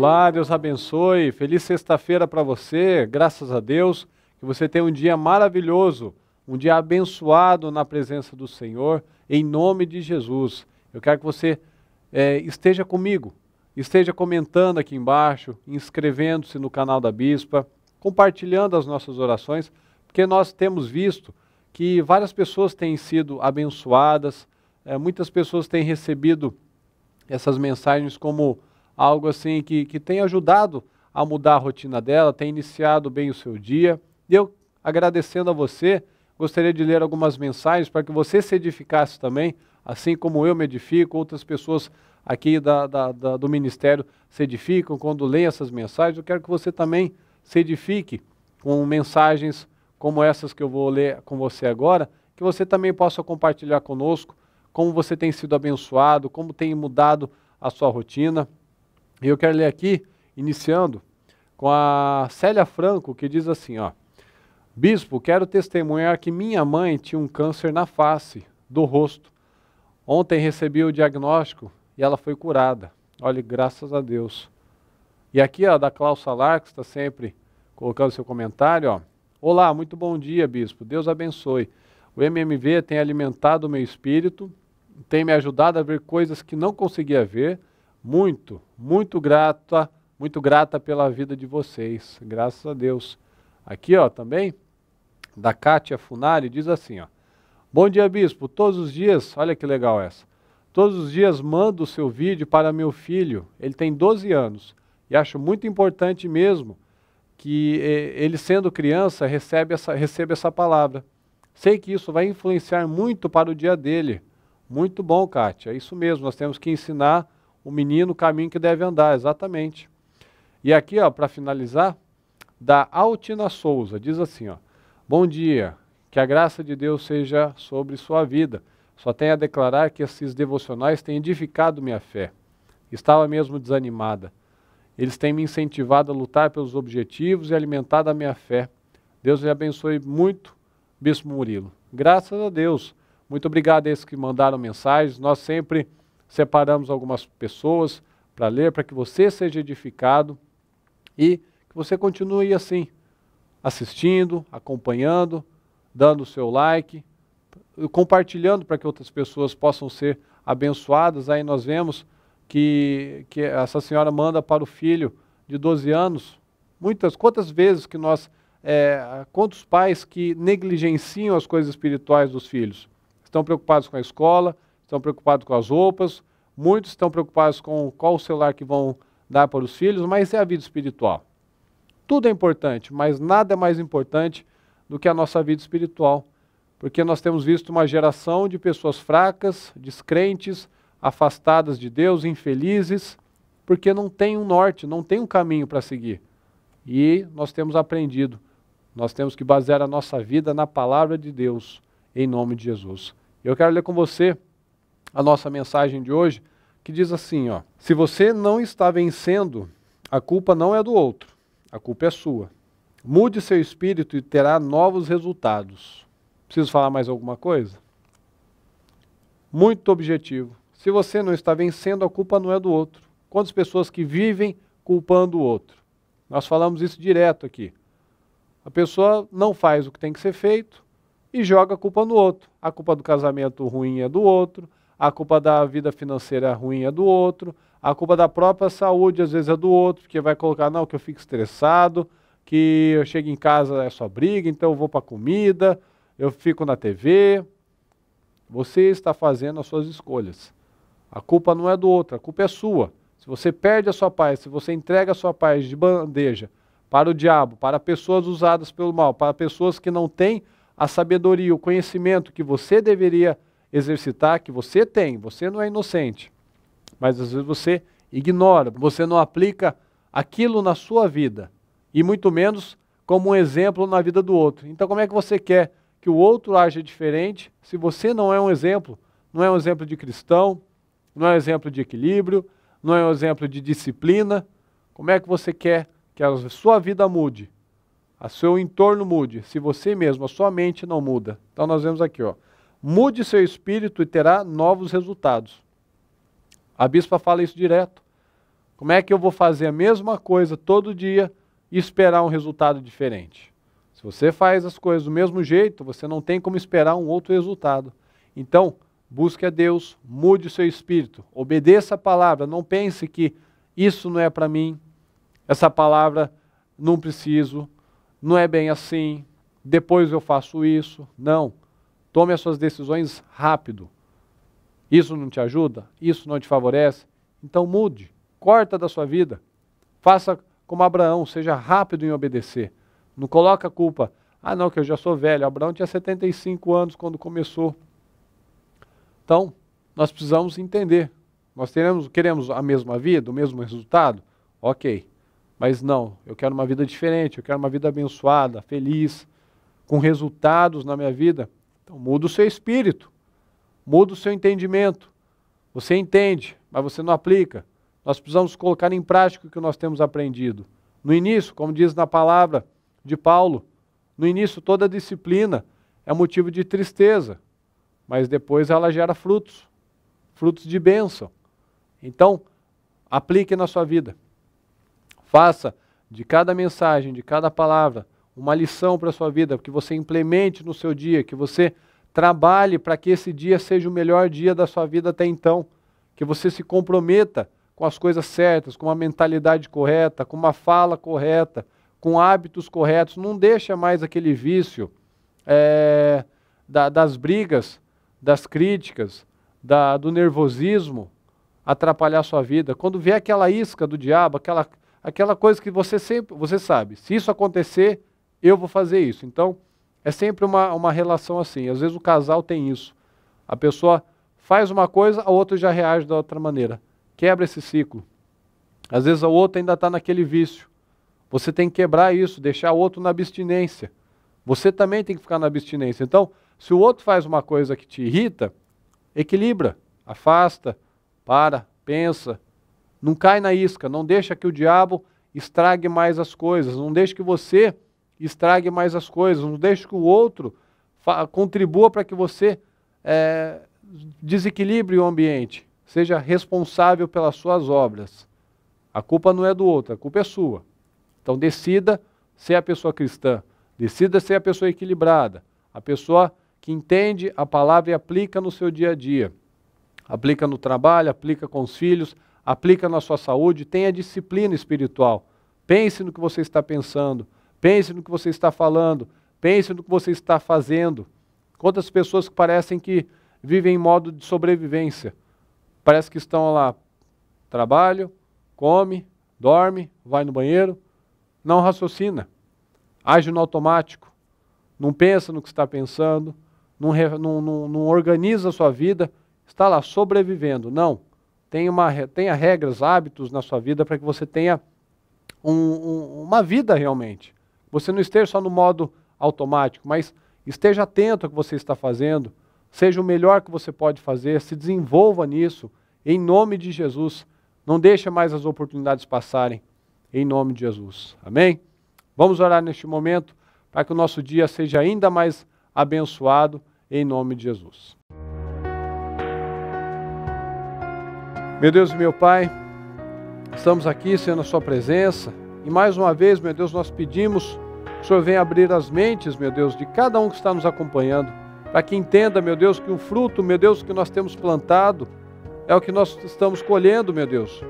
Olá, Deus abençoe. Feliz sexta-feira para você, graças a Deus. Que você tenha um dia maravilhoso, um dia abençoado na presença do Senhor, em nome de Jesus. Eu quero que você esteja comigo, esteja comentando aqui embaixo, inscrevendo-se no canal da Bispa, compartilhando as nossas orações, porque nós temos visto que várias pessoas têm sido abençoadas, muitas pessoas têm recebido essas mensagens como algo assim que tem ajudado a mudar a rotina dela, tem iniciado bem o seu dia. E eu, agradecendo a você, gostaria de ler algumas mensagens para que você se edificasse também, assim como eu me edifico, outras pessoas aqui do Ministério se edificam quando leem essas mensagens. Eu quero que você também se edifique com mensagens como essas que eu vou ler com você agora, que você também possa compartilhar conosco como você tem sido abençoado, como tem mudado a sua rotina. E eu quero ler aqui, iniciando, com a Célia Franco, que diz assim, ó: Bispo, quero testemunhar que minha mãe tinha um câncer na face, do rosto. Ontem recebi o diagnóstico e ela foi curada. Olha, graças a Deus. E aqui, ó, da Klaus Lark, que está sempre colocando seu comentário, ó: Olá, muito bom dia, Bispo. Deus abençoe. O MMV tem alimentado o meu espírito, tem me ajudado a ver coisas que não conseguia ver. Muito, muito grata pela vida de vocês. Graças a Deus. Aqui, ó, também, da Kátia Funari, diz assim, ó: Bom dia, Bispo. Todos os dias, olha que legal essa, todos os dias mando o seu vídeo para meu filho. Ele tem 12 anos e acho muito importante mesmo que ele, sendo criança, receba essa palavra. Sei que isso vai influenciar muito para o dia dele. Muito bom, Kátia. É isso mesmo, nós temos que ensinar o menino o caminho que deve andar, exatamente. E aqui, ó, para finalizar, da Altina Souza, diz assim, ó: Bom dia, que a graça de Deus seja sobre sua vida. Só tenho a declarar que esses devocionais têm edificado minha fé. Estava mesmo desanimada. Eles têm me incentivado a lutar pelos objetivos e alimentado a minha fé. Deus lhe abençoe muito, Bispo Murilo. Graças a Deus. Muito obrigado a esses que mandaram mensagens. Nós sempre separamos algumas pessoas para ler, para que você seja edificado e que você continue assim, assistindo, acompanhando, dando o seu like, compartilhando para que outras pessoas possam ser abençoadas. Aí nós vemos que essa senhora manda para o filho de 12 anos. Quantas vezes que nós, quantos pais que negligenciam as coisas espirituais dos filhos? Estão preocupados com a escola, estão preocupados com as roupas, muitos estão preocupados com qual o celular que vão dar para os filhos, mas é a vida espiritual. Tudo é importante, mas nada é mais importante do que a nossa vida espiritual, porque nós temos visto uma geração de pessoas fracas, descrentes, afastadas de Deus, infelizes, porque não tem um norte, não tem um caminho para seguir. E nós temos aprendido, nós temos que basear a nossa vida na palavra de Deus, em nome de Jesus. Eu quero ler com você a nossa mensagem de hoje, que diz assim, ó: Se você não está vencendo, a culpa não é do outro. A culpa é sua. Mude seu espírito e terá novos resultados. Preciso falar mais alguma coisa? Muito objetivo. Se você não está vencendo, a culpa não é do outro. Quantas pessoas que vivem culpando o outro? Nós falamos isso direto aqui. A pessoa não faz o que tem que ser feito e joga a culpa no outro. A culpa do casamento ruim é do outro, a culpa da vida financeira ruim é do outro, a culpa da própria saúde, às vezes, é do outro, porque vai colocar, não, que eu fico estressado, que eu chego em casa é só briga, então eu vou para a comida, eu fico na TV. Você está fazendo as suas escolhas. A culpa não é do outro, a culpa é sua. Se você perde a sua paz, se você entrega a sua paz de bandeja para o diabo, para pessoas usadas pelo mal, para pessoas que não têm a sabedoria, o conhecimento que você deveria exercitar, que você tem, você não é inocente. Mas às vezes você ignora, você não aplica aquilo na sua vida, e muito menos como um exemplo na vida do outro. Então como é que você quer que o outro aja diferente se você não é um exemplo? Não é um exemplo de cristão, não é um exemplo de equilíbrio, não é um exemplo de disciplina. Como é que você quer que a sua vida mude, a seu entorno mude, se você mesmo, a sua mente não muda? Então nós vemos aqui, ó: Mude seu espírito e terá novos resultados. A bispa fala isso direto. Como é que eu vou fazer a mesma coisa todo dia e esperar um resultado diferente? Se você faz as coisas do mesmo jeito, você não tem como esperar um outro resultado. Então, busque a Deus, mude o seu espírito, obedeça a palavra, não pense que isso não é para mim, essa palavra não preciso, não é bem assim, depois eu faço isso. Não, tome as suas decisões rápido. Isso não te ajuda? Isso não te favorece? Então mude, corta da sua vida, faça como Abraão, seja rápido em obedecer. Não coloca a culpa, ah não, que eu já sou velho, Abraão tinha 75 anos quando começou. Então, nós precisamos entender, nós queremos a mesma vida, o mesmo resultado? Ok, mas não, eu quero uma vida diferente, eu quero uma vida abençoada, feliz, com resultados na minha vida. Então muda o seu espírito, muda o seu entendimento. Você entende, mas você não aplica. Nós precisamos colocar em prática o que nós temos aprendido. No início, como diz na palavra de Paulo, no início toda disciplina é motivo de tristeza, mas depois ela gera frutos, frutos de bênção. Então, aplique na sua vida. Faça de cada mensagem, de cada palavra, uma lição para a sua vida, que você implemente no seu dia, que você trabalhe para que esse dia seja o melhor dia da sua vida até então, que você se comprometa com as coisas certas, com uma mentalidade correta, com uma fala correta, com hábitos corretos, não deixa mais aquele vício das brigas, das críticas, do nervosismo atrapalhar a sua vida. Quando vier aquela isca do diabo, aquela coisa que você sabe, se isso acontecer, eu vou fazer isso. Então, é sempre uma relação assim. Às vezes o casal tem isso. A pessoa faz uma coisa, a outra já reage da outra maneira. Quebra esse ciclo. Às vezes a outra ainda está naquele vício. Você tem que quebrar isso, deixar o outro na abstinência. Você também tem que ficar na abstinência. Então, se o outro faz uma coisa que te irrita, equilibra, afasta, para, pensa. Não cai na isca, não deixa que o diabo estrague mais as coisas, não deixa que você estrague mais as coisas, não deixa que o outro contribua para que você desequilibre o ambiente. Seja responsável pelas suas obras. A culpa não é do outro, a culpa é sua. Então decida ser a pessoa cristã, decida ser a pessoa equilibrada, a pessoa que entende a palavra e aplica no seu dia a dia. Aplica no trabalho, aplica com os filhos, aplica na sua saúde, tenha disciplina espiritual. Pense no que você está pensando, pense no que você está falando, pense no que você está fazendo. Quantas pessoas que parecem que vivem em modo de sobrevivência. Parece que estão lá, trabalho, come, dorme, vai no banheiro. Não raciocina, age no automático, não pensa no que está pensando, não organiza a sua vida, está lá sobrevivendo. Não, tenha regras, hábitos na sua vida para que você tenha uma vida realmente. Você não esteja só no modo automático, mas esteja atento ao que você está fazendo, seja o melhor que você pode fazer, se desenvolva nisso, em nome de Jesus. Não deixe mais as oportunidades passarem. Em nome de Jesus. Amém? Vamos orar neste momento para que o nosso dia seja ainda mais abençoado. Em nome de Jesus. Meu Deus e meu Pai, estamos aqui, Senhor, na sua presença. E mais uma vez, meu Deus, nós pedimos que o Senhor venha abrir as mentes, meu Deus, de cada um que está nos acompanhando. Para que entenda, meu Deus, que o fruto, meu Deus, que nós temos plantado é o que nós estamos colhendo, meu Deus.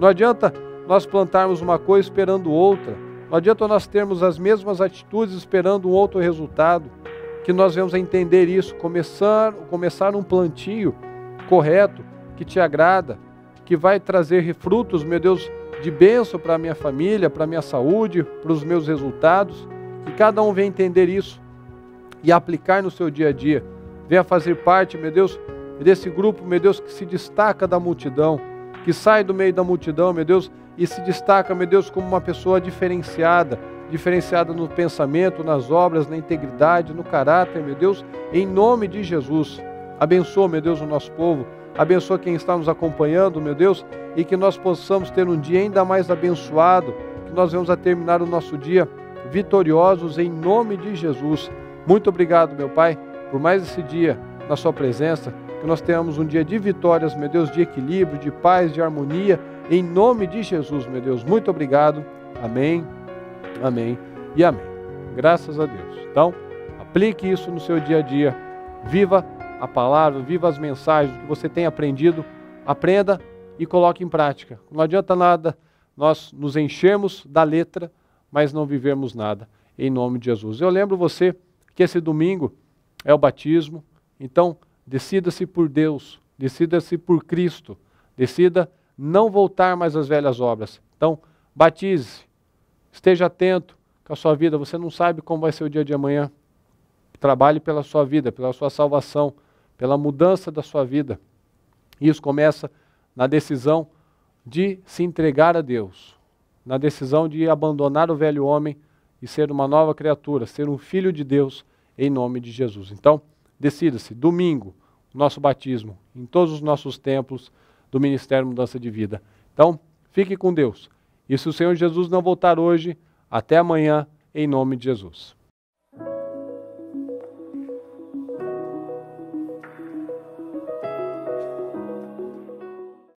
Não adianta nós plantarmos uma coisa esperando outra. Não adianta nós termos as mesmas atitudes esperando um outro resultado. Que nós venhamos a entender isso, começar um plantio correto, que te agrada, que vai trazer frutos, meu Deus, de bênção para a minha família, para a minha saúde, para os meus resultados. Que cada um venha entender isso e aplicar no seu dia a dia. Venha fazer parte, meu Deus, desse grupo, meu Deus, que se destaca da multidão, que sai do meio da multidão, meu Deus, e se destaca, meu Deus, como uma pessoa diferenciada, diferenciada no pensamento, nas obras, na integridade, no caráter, meu Deus, em nome de Jesus. Abençoa, meu Deus, o nosso povo, abençoa quem está nos acompanhando, meu Deus, e que nós possamos ter um dia ainda mais abençoado, que nós venhamos a terminar o nosso dia vitoriosos em nome de Jesus. Muito obrigado, meu Pai, por mais esse dia na sua presença, que nós tenhamos um dia de vitórias, meu Deus, de equilíbrio, de paz, de harmonia, Em nome de Jesus, meu Deus, muito obrigado. Amém, amém e amém. Graças a Deus. Então, aplique isso no seu dia a dia. Viva a palavra, viva as mensagens que você tem aprendido. Aprenda e coloque em prática. Não adianta nada nós nos enchermos da letra, mas não vivermos nada. Em nome de Jesus. Eu lembro você que esse domingo é o batismo. Então, decida-se por Deus, decida-se por Cristo, decida não voltar mais às velhas obras. Então, batize-se, esteja atento com a sua vida. Você não sabe como vai ser o dia de amanhã. Trabalhe pela sua vida, pela sua salvação, pela mudança da sua vida. Isso começa na decisão de se entregar a Deus, na decisão de abandonar o velho homem e ser uma nova criatura, ser um filho de Deus em nome de Jesus. Então, decida-se, domingo, nosso batismo, em todos os nossos templos do Ministério Mudança de Vida. Então, fique com Deus. E se o Senhor Jesus não voltar hoje, até amanhã, em nome de Jesus.